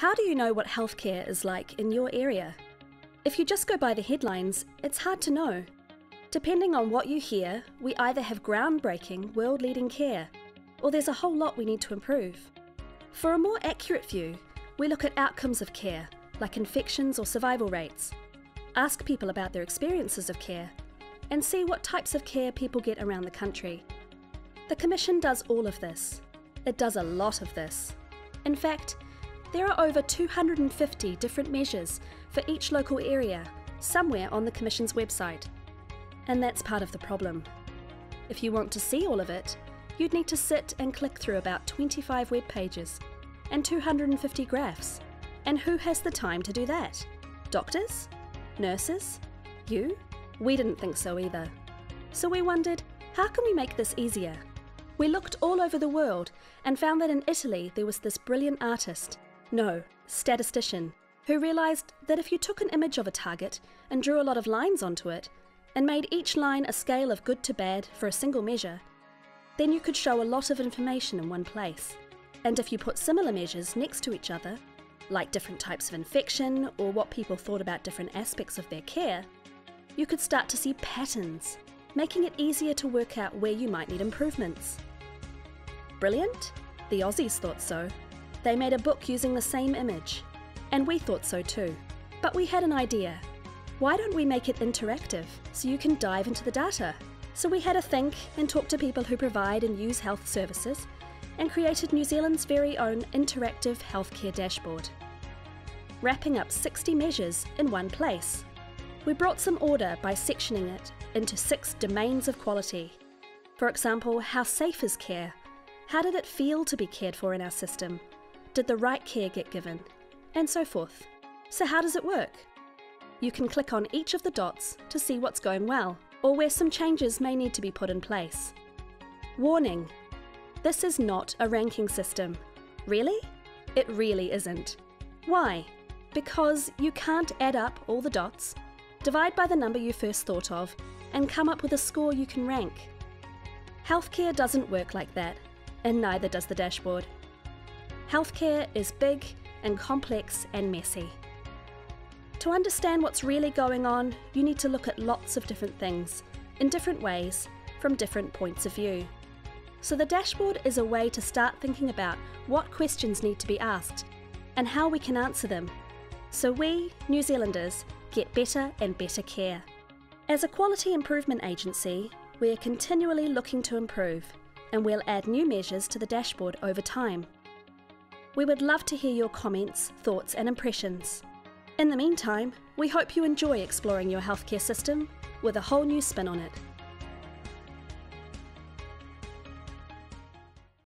How do you know what healthcare is like in your area? If you just go by the headlines, it's hard to know. Depending on what you hear, we either have groundbreaking, world-leading care, or there's a whole lot we need to improve. For a more accurate view, we look at outcomes of care, like infections or survival rates, ask people about their experiences of care, and see what types of care people get around the country. The Commission does all of this. It does a lot of this. In fact, there are over 250 different measures for each local area, somewhere on the Commission's website. And that's part of the problem. If you want to see all of it, you'd need to sit and click through about 25 web pages and 250 graphs. And who has the time to do that? Doctors? Nurses? You? We didn't think so either. So we wondered, how can we make this easier? We looked all over the world and found that in Italy there was this brilliant artist, no, statistician, who realised that if you took an image of a target and drew a lot of lines onto it, and made each line a scale of good to bad for a single measure, then you could show a lot of information in one place. And if you put similar measures next to each other, like different types of infection or what people thought about different aspects of their care, you could start to see patterns, making it easier to work out where you might need improvements. Brilliant? The Aussies thought so. They made a book using the same image. And we thought so too. But we had an idea. Why don't we make it interactive so you can dive into the data? So we had a think and talked to people who provide and use health services and created New Zealand's very own interactive healthcare dashboard, wrapping up 60 measures in one place. We brought some order by sectioning it into 6 domains of quality. For example, how safe is care? How did it feel to be cared for in our system? Did the right care get given? And so forth. So how does it work? You can click on each of the dots to see what's going well, or where some changes may need to be put in place. Warning: this is not a ranking system. Really? It really isn't. Why? Because you can't add up all the dots, divide by the number you first thought of, and come up with a score you can rank. Healthcare doesn't work like that, and neither does the dashboard. Healthcare is big and complex and messy. To understand what's really going on, you need to look at lots of different things, in different ways, from different points of view. So the dashboard is a way to start thinking about what questions need to be asked and how we can answer them, so we, New Zealanders, get better and better care. As a quality improvement agency, we are continually looking to improve, and we'll add new measures to the dashboard over time. We would love to hear your comments, thoughts and impressions. In the meantime, we hope you enjoy exploring your healthcare system with a whole new spin on it.